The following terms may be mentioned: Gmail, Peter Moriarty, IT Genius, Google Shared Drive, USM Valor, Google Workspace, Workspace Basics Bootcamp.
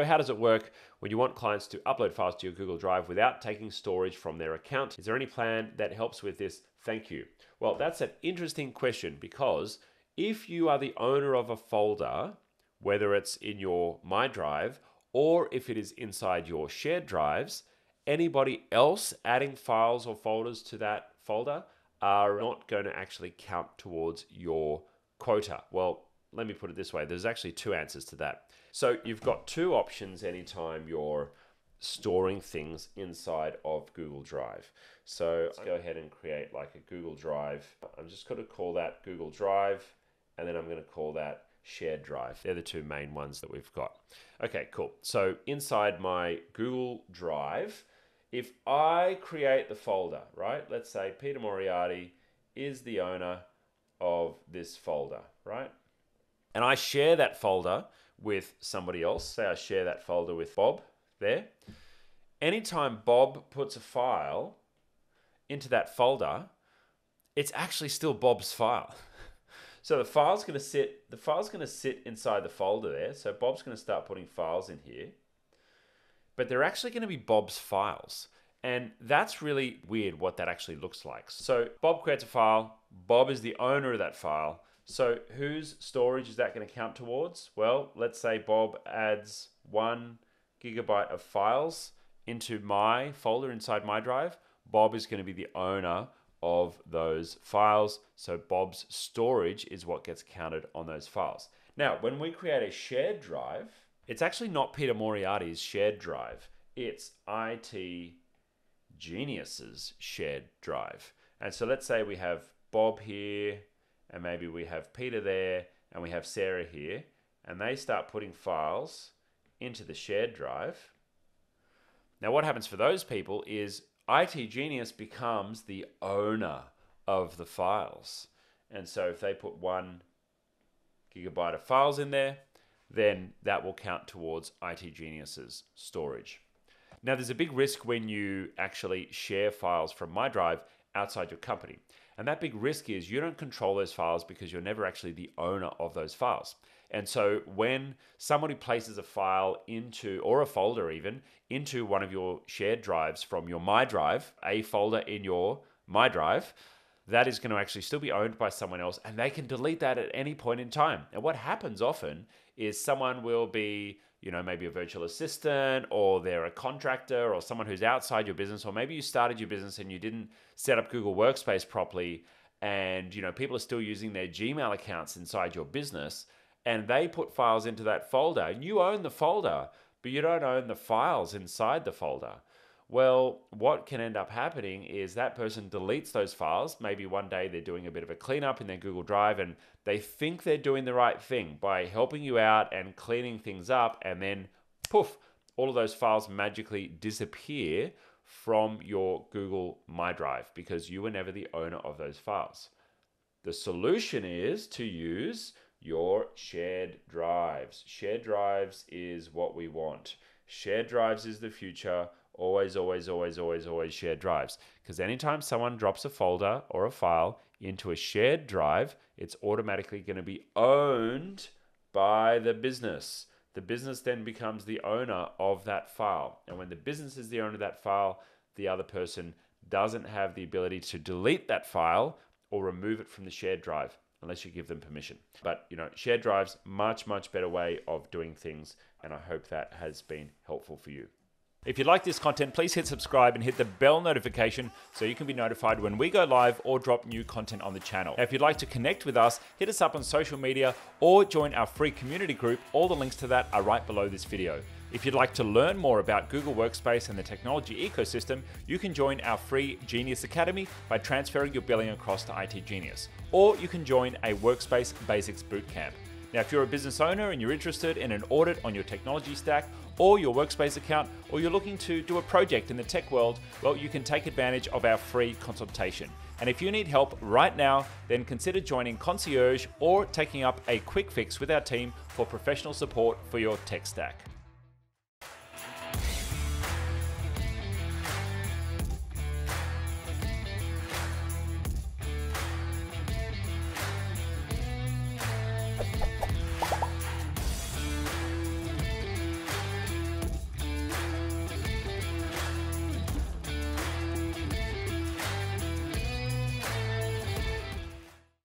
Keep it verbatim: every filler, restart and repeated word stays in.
So how does it work when you want clients to upload files to your Google Drive without taking storage from their account? Is there any plan that helps with this? Thank you. Well, that's an interesting question, because if you are the owner of a folder, whether it's in your My Drive or if it is inside your shared drives, anybody else adding files or folders to that folder are not going to actually count towards your quota. Well, let me put it this way. There's actually two answers to that. So you've got two options anytime you're storing things inside of Google Drive. So let's go ahead and create like a Google Drive. I'm just going to call that Google Drive, and then I'm going to call that Shared Drive. They're the two main ones that we've got. Okay, cool. So inside my Google Drive, if I create the folder, right? Let's say Peter Moriarty is the owner of this folder, right? And I share that folder with somebody else. Say I share that folder with Bob there. Anytime Bob puts a file into that folder, it's actually still Bob's file. So the file's gonna sit, the file's gonna sit inside the folder there. So Bob's gonna start putting files in here, but they're actually gonna be Bob's files. And that's really weird what that actually looks like. So Bob creates a file, Bob is the owner of that file. So whose storage is that going to count towards? Well, let's say Bob adds one gigabyte of files into my folder inside my drive. Bob is going to be the owner of those files. So Bob's storage is what gets counted on those files. Now, when we create a shared drive, it's actually not Peter Moriarty's shared drive. It's I T Genius's shared drive. And so let's say we have Bob here, and maybe we have Peter there, and we have Sarah here, and they start putting files into the shared drive. Now what happens for those people is I T Genius becomes the owner of the files. And so if they put one gigabyte of files in there, then that will count towards I T Genius's storage. Now there's a big risk when you actually share files from My Drive outside your company. And that big risk is you don't control those files because you're never actually the owner of those files. And so when somebody places a file into, or a folder even, into one of your shared drives from your My Drive, a folder in your My Drive, that is going to actually still be owned by someone else, and they can delete that at any point in time. And what happens often is someone will be, you know, maybe a virtual assistant, or they're a contractor, or someone who's outside your business, or maybe you started your business and you didn't set up Google Workspace properly, and you know, people are still using their Gmail accounts inside your business, and they put files into that folder, and you own the folder, but you don't own the files inside the folder. Well, what can end up happening is that person deletes those files. Maybe one day they're doing a bit of a cleanup in their Google Drive, and they think they're doing the right thing by helping you out and cleaning things up, and then poof, all of those files magically disappear from your Google My Drive because you were never the owner of those files. The solution is to use your shared drives. Shared drives is what we want. Shared drives is the future. Always, always, always, always, always shared drives. Because anytime someone drops a folder or a file into a shared drive, it's automatically going to be owned by the business. The business then becomes the owner of that file. And when the business is the owner of that file, the other person doesn't have the ability to delete that file or remove it from the shared drive unless you give them permission. But you know, shared drives, much, much better way of doing things. And I hope that has been helpful for you. If you like this content, please hit subscribe and hit the bell notification so you can be notified when we go live or drop new content on the channel. Now, if you'd like to connect with us, hit us up on social media or join our free community group. All the links to that are right below this video. If you'd like to learn more about Google Workspace and the technology ecosystem, you can join our free Genius Academy by transferring your billing across to I T Genius, or you can join a Workspace Basics Bootcamp. Now, if you're a business owner and you're interested in an audit on your technology stack or your Workspace account, or you're looking to do a project in the tech world, well, you can take advantage of our free consultation. And if you need help right now, then consider joining Concierge or taking up a quick fix with our team for professional support for your tech stack.